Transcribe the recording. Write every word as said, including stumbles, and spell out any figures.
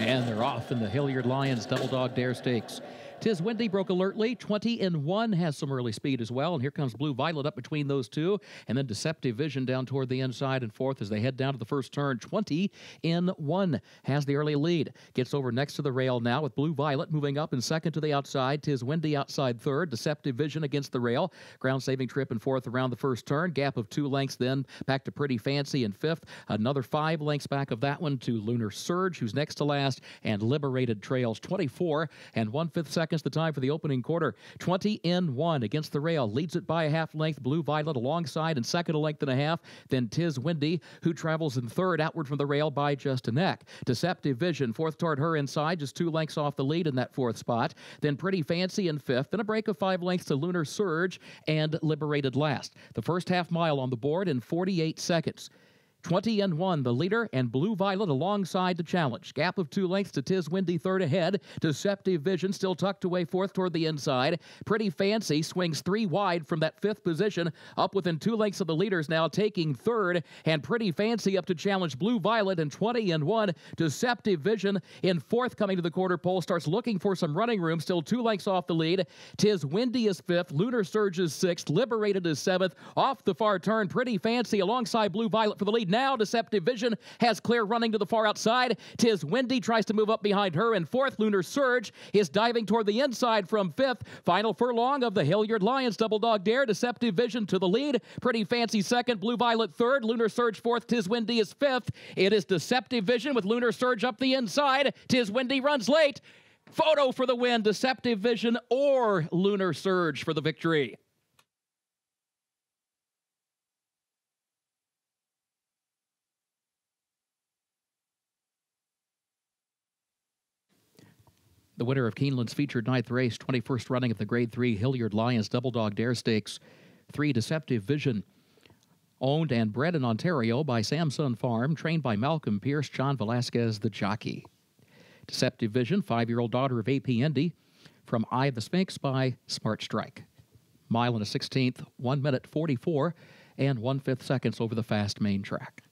And they're off in the Hilliard Lyons Doubledogdare Stakes. Tiz Wendy broke alertly. twenty and one has some early speed as well. And here comes Blue Violet up between those two. And then Deceptive Vision down toward the inside and fourth as they head down to the first turn. twenty and one has the early lead. Gets over next to the rail now with Blue Violet moving up and second to the outside. Tiz Wendy outside third. Deceptive Vision against the rail. Ground saving trip and fourth around the first turn. Gap of two lengths then back to Pretty Fancy in fifth. Another five lengths back of that one to Lunar Surge, who's next to last. And Liberated trails twenty-four and one-fifth seconds. The time for the opening quarter. twenty in one against the rail. Leads it by a half length. Blue Violet alongside and second a length and a half. Then Tiz Wendy, who travels in third outward from the rail by just a neck. Deceptive Vision fourth toward her inside, just two lengths off the lead in that fourth spot. Then Pretty Fancy in fifth. Then a break of five lengths to Lunar Surge and Liberated last. The first half mile on the board in forty-eight seconds. twenty and one, the leader, and Blue Violet alongside the challenge. Gap of two lengths to Tiz Wendy, third ahead. Deceptive Vision still tucked away fourth toward the inside. Pretty Fancy swings three wide from that fifth position, up within two lengths of the leaders now, taking third. And Pretty Fancy up to challenge Blue Violet in twenty and one. Deceptive Vision in fourth coming to the quarter pole, starts looking for some running room, still two lengths off the lead. Tiz Wendy is fifth, Lunar Surge is sixth, Liberated is seventh. Off the far turn, Pretty Fancy alongside Blue Violet for the lead. Now Deceptive Vision has clear running to the far outside. Tiz Wendy tries to move up behind her in fourth. Lunar Surge is diving toward the inside from fifth. Final furlong of the Hilliard Lyons Doubledogdare. Deceptive Vision to the lead. Pretty Fancy second. Blue Violet third. Lunar Surge fourth. Tiz Wendy is fifth. It is Deceptive Vision with Lunar Surge up the inside. Tiz Wendy runs late. Photo for the win. Deceptive Vision or Lunar Surge for the victory. The winner of Keeneland's featured ninth race, twenty-first running of the Grade three Hilliard Lyons Doubledogdare Stakes. Three, Deceptive Vision, owned and bred in Ontario by Samson Farm, trained by Malcolm Pierce, John Velasquez, the jockey. Deceptive Vision, five-year-old daughter of A P Indy, from Eye of the Sphinx by Smart Strike. Mile and a sixteenth, one minute forty-four and one-fifth seconds over the fast main track.